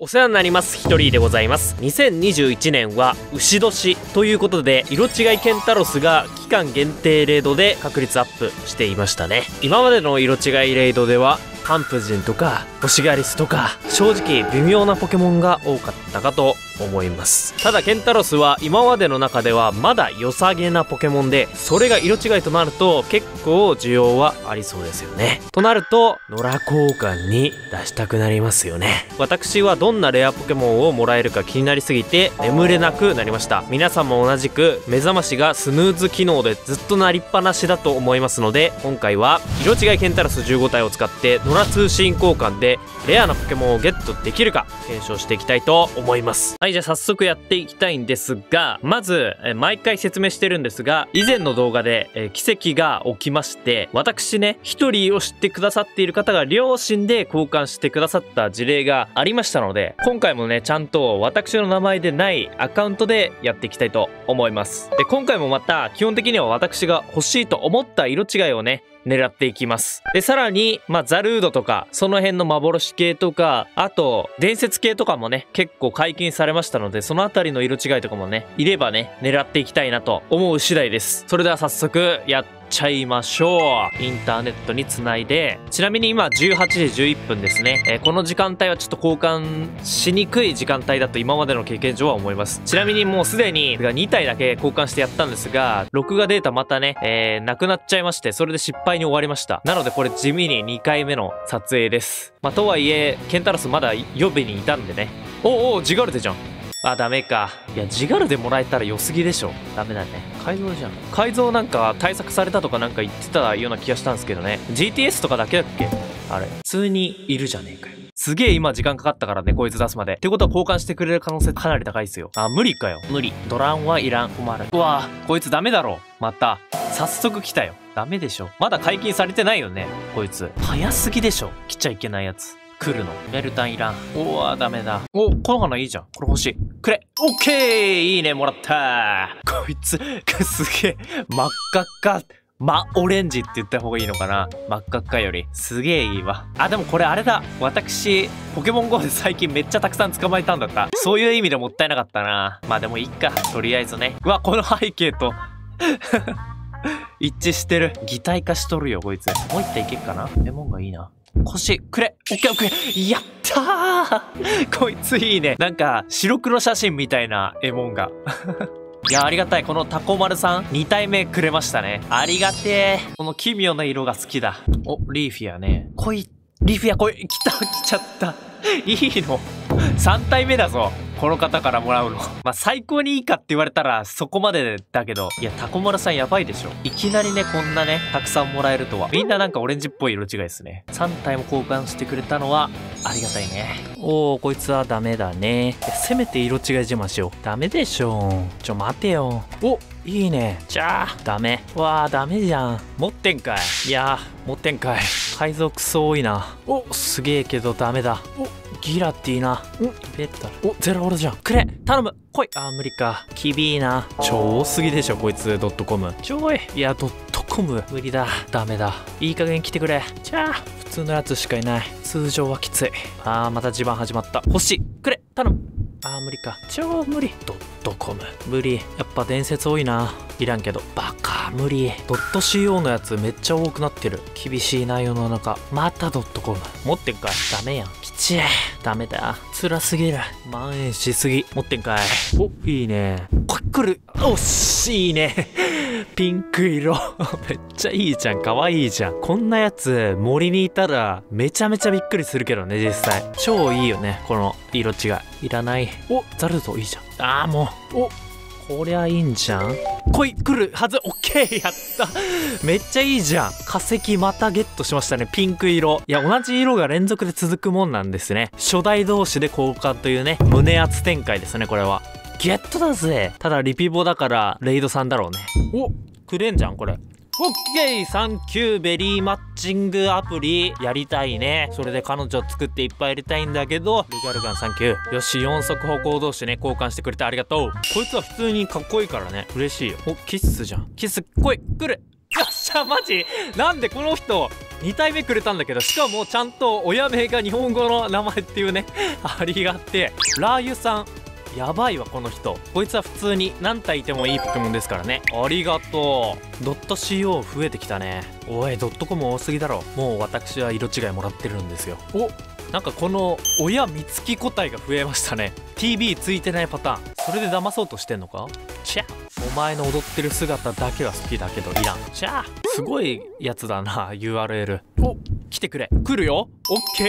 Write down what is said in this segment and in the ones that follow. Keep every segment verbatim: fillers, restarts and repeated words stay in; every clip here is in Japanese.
お世話になりますヒトリーでございます。にせんにじゅういちねんは牛年ということで、色違いケンタロスが期間限定レイドで確率アップしていましたね。今までの色違いレイドではカンプジンとか星ガリスとか、正直微妙なポケモンが多かったかと思います。ただケンタロスは今までの中ではまだ良さげなポケモンで、それが色違いとなると結構需要はありそうですよね。となると野良交換に出したくなりますよね。私はどんなレアポケモンをもらえるか気になりすぎて眠れなくなりました。皆さんも同じく目覚ましがスヌーズ機能でずっと鳴りっぱなしだと思いますので、今回は色違いケンタロスじゅうごたいを使って野良通信交換でレアなポケモンをゲットできるか検証していきたいと思います。はい、じゃあ早速やっていきたいんですが、まずえ毎回説明してるんですが、以前の動画でえ奇跡が起きまして、私ね一人を知ってくださっている方が両親で交換してくださった事例がありましたので、今回もねちゃんと私の名前でないアカウントでやっていきたいと思います。で今回もまた基本的には私が欲しいと思った色違いをね狙っていきます。で、さらに、まあ、ザルードとか、その辺の幻系とか、あと、伝説系とかもね、結構解禁されましたので、そのあたりの色違いとかもね、いればね、狙っていきたいなと思う次第です。それでは早速、やっちゃいましょう。インターネットにつないで、ちなみに今じゅうはちじじゅういっぷんですね。えー、この時間帯はちょっと交換しにくい時間帯だと今までの経験上は思います。ちなみにもうすでににたいだけ交換してやったんですが、録画データまたね、えー、なくなっちゃいまして、それで失敗に終わりました。なのでこれ地味ににかいめの撮影です。まあ、とはいえケンタロスまだ予備にいたんでね。おうおう、ジガルデじゃん。あ、ダメか。いや、ジガルデもらえたら良すぎでしょ。ダメだね。改造じゃん。改造なんか対策されたとかなんか言ってたような気がしたんですけどね。ジーティーエス とかだけだっけあれ。普通にいるじゃねえかよ。すげえ今時間かかったからね、こいつ出すまで。ってことは交換してくれる可能性かなり高いですよ。あ、無理かよ。無理。ドランはいらん。困る。うわぁ、こいつダメだろ。また。早速来たよ。ダメでしょ。まだ解禁されてないよね、こいつ。早すぎでしょ。来ちゃいけないやつ。来るの。メルタンいらん。おー、ダメだ。お、この花いいじゃん。これ欲しい。くれ。オッケー、いいね、もらったー。こいつ、すげえ、真っ赤っか。ま、オレンジって言った方がいいのかな。真っ赤っかより。すげえいいわ。あ、でもこれあれだ。私、ポケモン ゴー で最近めっちゃたくさん捕まえたんだった。そういう意味でもったいなかったな。まあでもいいか。とりあえずね。うわ、この背景と。一致してる。擬態化しとるよ、こいつ。もう一体いけっかな。レモンがいいな。腰、くれ。オッケーオッケー。やったー。こいついいね。なんか、白黒写真みたいなエモンが。いや、ありがたい。このタコ丸さん、にたいめくれましたね。ありがてー。この奇妙な色が好きだ。お、リーフィアね。こい、リーフィアこい、来た、来ちゃった。いいの。さんたいめだぞ。この方からもらうの。まあ、最高にいいかって言われたらそこまでだけど、いや、タコマルさんやばいでしょ。いきなりね、こんなね、たくさんもらえるとは。みんななんかオレンジっぽい色違いですね。さんたいも交換してくれたのは、ありがたいね。おー、こいつはダメだね。せめて色違い自慢しよう。ダメでしょ。ちょ、待てよ。お、いいね。じゃあ、ダメ。わー、ダメじゃん。持ってんかい。いやー、持ってんかい。海賊層多いな。お、すげえけどダメだ。お、ギラティな。お、ベッタル。お、ゼロオロじゃん。くれ、頼む、来い。あー、無理か。きびーな。超多すぎでしょ、こいつ、ドットコム。ちょい。いや、ドットコム。無理だ。ダメだ。いい加減来てくれ。じゃあ、普通のやつしかいない。通常はきつい。あー、また地盤始まった。欲しい。くれ、頼む。あー、無理か。超無理。ドットコム。無理。やっぱ伝説多いな。いらんけど。バカ、無理。ドット シーオー のやつめっちゃ多くなってる。厳しいな、世の中。またドットコム。持ってんかい。ダメやん。きちい。ダメだ。辛すぎる。蔓延しすぎ。持ってんかい。お、いいね。こっくる。おっし、いいね。ピンク色。めっちゃいいじゃん。かわいいじゃん。こんなやつ、森にいたら、めちゃめちゃびっくりするけどね、実際。超いいよね、この色違い。いらない。お、ザルトいいじゃん。あー、もう。お、こりゃいいんじゃん。来い、来るはず。オッケー、やった。めっちゃいいじゃん。化石またゲットしましたね。ピンク色。いや、同じ色が連続で続くもんなんですね。初代同士で交換というね、胸熱展開ですね、これは。ゲットだぜ。ただリピボだからレイドさんだろうね。お、くれんじゃん、これ。オッケー、サンキューベリーマッチングアプリやりたいね。それで彼女を作っていっぱい入れたいんだけど。リガルガンサンキュー。よし、よん足歩行同士ね、交換してくれてありがとう。こいつは普通にかっこいいからね、嬉しいよ。お、キッスじゃん。キス、来い、来る。よっしゃ、マジなんでこの人にたいめくれたんだけど、しかもちゃんと親名が日本語の名前っていうねありがあって、ラー油さんやばいわこの人。こいつは普通に何体いてもいいポケモンですからね。ありがとう。ドット シーオー 増えてきたね。おいドットコム多すぎだろ。もう私は色違いもらってるんですよ。おなんかこの親三月個体が増えましたね。 ティービー ついてないパターン、それで騙そうとしてんのか。チャお前の踊ってる姿だけは好きだけどいらん。チャすごいやつだな ユーアールエル。 お来てくれ。来るよ。オッケ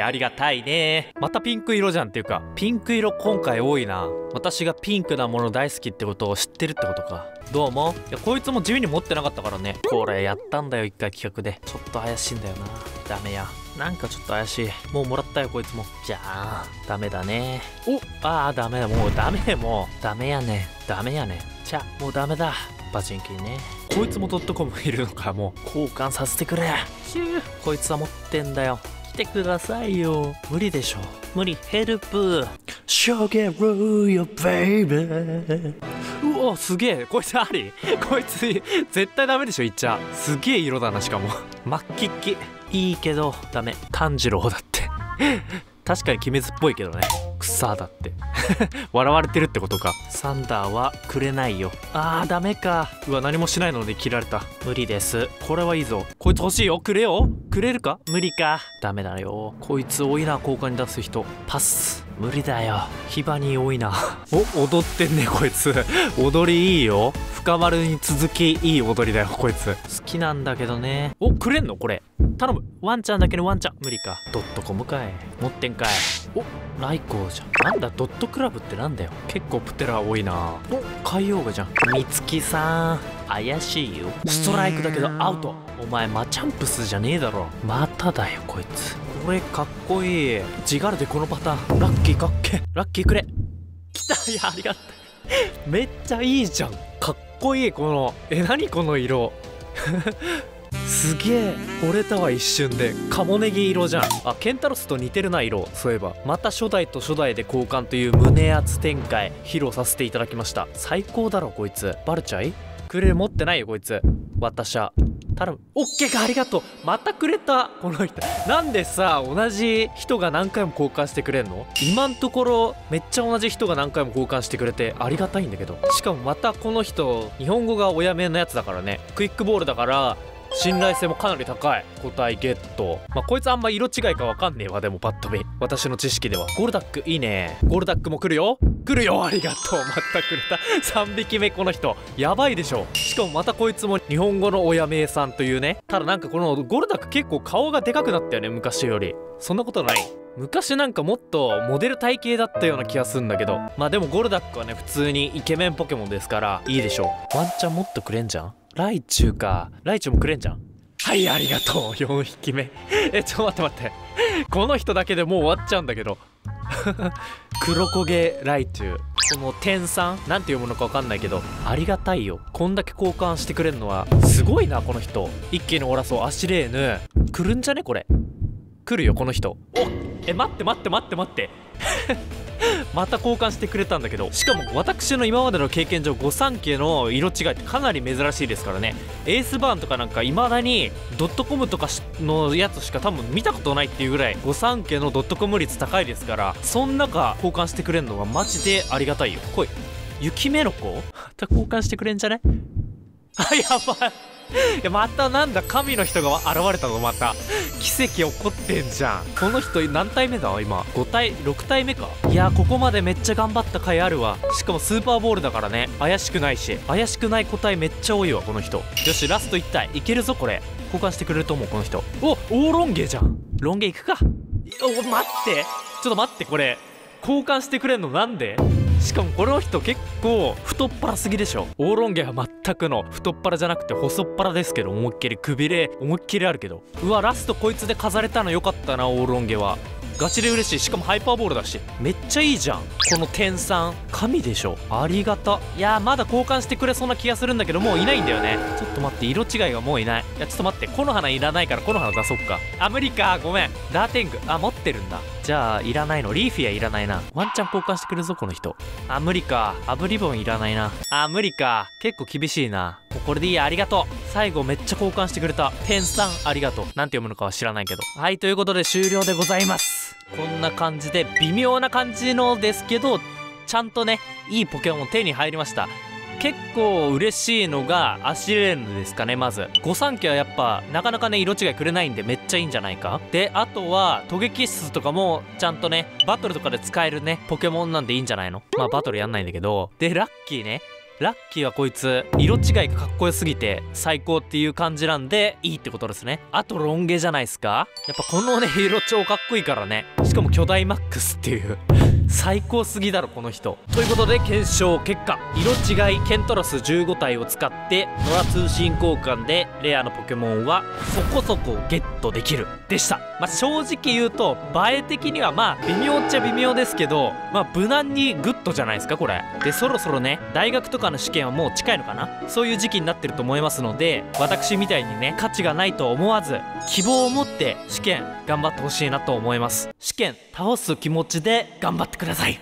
ー。ありがたいね。またピンク色じゃん。っていうかピンク色今回多いな。私がピンクなもの大好きってことを知ってるってことか。どうも。いやこいつも地味に持ってなかったからね。これやったんだよ一回企画で。ちょっと怪しいんだよな。ダメや。なんかちょっと怪しい。もうもらったよこいつも。じゃあダメだね。おああダメだ。もうダメ。もうダメやね。ダメやね。じゃあもうダメだ。パチンキーね。こいつもドットコムいるのか。もう交換させてくれ。シューこいつは持ってんだよ。来てくださいよ。無理でしょ。無理。ヘルプ。ショゲルよベイベー。うわすげえ。こいつありこいつ絶対ダメでしょ。いっちゃすげえ色だな。しかも真っ黄っ黄いいけどダメ。炭治郎だって確かに鬼滅っぽいけどね。草だって笑われてるってことか。サンダーはくれないよ。あーダメか。うわ何もしないので切られた。無理です。これはいいぞ。こいつ欲しいよ。くれよ。くれるか。無理か。ダメだよ。こいつ多いな。交換に出す人パス。無理だよ。ヒバニー多いな。お踊ってんねこいつ踊りいいよ。深丸に続きいい踊りだよこいつ。好きなんだけどね。おくれんのこれ。頼む。ワンちゃんだけのワンちゃん。無理か。ドットコムかい。持ってんかい。おライコーじゃん。なんだドットクラブってなんだよ。結構プテラ多いな。お海洋がじゃん。みつきさん怪しいよ。ストライクだけどアウト。お前マチャンプスじゃねえだろ。まただよこいつ。これかっこいい。ジガルでこのパターン。ラッキーかっけ。ラッキーくれ。来た。いやありがたいめっちゃいいじゃん。かっこいいこのえ何この色すげえ折れたわ一瞬で。カモネギ色じゃん。あケンタロスと似てるな色。そういえばまた初代と初代で交換という胸熱展開披露させていただきました。最高だろこいつ。バルちゃいくれる。持ってないよこいつ。私は頼む。オッケーか。ありがとう。またくれたこの人。なんでさ同じ人が何回も交換してくれんの。今んところめっちゃ同じ人が何回も交換してくれてありがたいんだけど。しかもまたこの人日本語が親名のやつだからね。クイックボールだから信頼性もかなり高い。個体ゲット。まあ、こいつあんま色違いかわかんねえわ。でもパッと見私の知識では。ゴルダックいいね。ゴルダックも来るよ。来るよ。ありがとう。またくれたさんびきめこの人やばいでしょ。しかもまたこいつも日本語の親名さんというね。ただなんかこのゴルダック結構顔がでかくなったよね昔より。そんなことない。昔なんかもっとモデル体型だったような気がするんだけど。まあでもゴルダックはね普通にイケメンポケモンですからいいでしょう。ワンチャンもっとくれんじゃん。ライチュウか。ライチュウもくれんじゃん。はいありがとう。よんひきめえちょっと待って待ってこの人だけでもう終わっちゃうんだけど黒焦げライチュウ。この天さんなんていうものかわかんないけどありがたいよ。こんだけ交換してくれるのはすごいなこの人。一気にオラソアシレーヌ来るんじゃねこれ。来るよこの人。おっえ待って待って待って待ってまた交換してくれたんだけど。しかも私の今までの経験上御三家の色違いってかなり珍しいですからね。エースバーンとかなんかいまだにドットコムとかのやつしか多分見たことないっていうぐらい御三家のドットコム率高いですから。そん中交換してくれるのがマジでありがたいよ。来い雪メロコ。また交換してくれんじゃね。あやばいいやまたなんだ神の人が現れたの。また奇跡起こってんじゃん。この人何体目だ今。ごたいろくたいめか。いやーここまでめっちゃ頑張った甲斐あるわ。しかもスーパーボールだからね怪しくないし。怪しくない個体めっちゃ多いわこの人。よしラストいったいいけるぞこれ。交換してくれると思うこの人。おオーロンゲじゃん。ロンゲいくか。お待ってちょっと待ってこれ交換してくれんのなんで。しかもこの人結構太っ腹すぎでしょ。オーロンゲは全くの太っ腹じゃなくて細っ腹ですけど思いっきりくびれ思いっきりあるけど。うわラストこいつで飾れたのよかったな。オーロンゲはガチで嬉しい。しかもハイパーボールだしめっちゃいいじゃん。この天さん神でしょ。ありがた。いやーまだ交換してくれそうな気がするんだけどもういないんだよね。ちょっと待って色違いがもういない。いやちょっと待ってこの花いらないからこの花出そっか。あ無理かごめん。ダーテングあ持ってるんだ。じゃあいらないの。リーフィアいらないな。ワンチャン交換してくれるぞこの人。あ無理か。アブリボンいらないな。あ無理か。結構厳しいな。これでいいや、ありがとう。最後めっちゃ交換してくれた。天さんありがとう。なんて読むのかは知らないけど。はい、ということで終了でございます。こんな感じで微妙な感じのですけど、ちゃんとね、いいポケモン手に入りました。結構嬉しいのがアシレーヌですかね、まず。御三家はやっぱなかなかね、色違いくれないんでめっちゃいいんじゃないか。で、あとは、トゲキッスとかもちゃんとね、バトルとかで使えるね、ポケモンなんでいいんじゃないの？まあバトルやんないんだけど。で、ラッキーね。ラッキーはこいつ、色違いがかっこよすぎて最高っていう感じなんで、いいってことですね。あとロン毛じゃないですか？やっぱこのね、色超かっこいいからね。しかも巨大マックスっていう。最高すぎだろこの人。ということで検証結果、色違いケントロスじゅうご体を使って野良通信交換でレアのポケモンはそこそこゲットできるでした。まあ、正直言うと映え的にはまあ微妙っちゃ微妙ですけど、まあ無難にグッドじゃないですかこれで。そろそろね、大学とかの試験はもう近いのかな、そういう時期になってると思いますので、私みたいにね価値がないと思わず希望を持って試験頑張ってほしいなと思います。試験倒す気持ちで頑張ってください。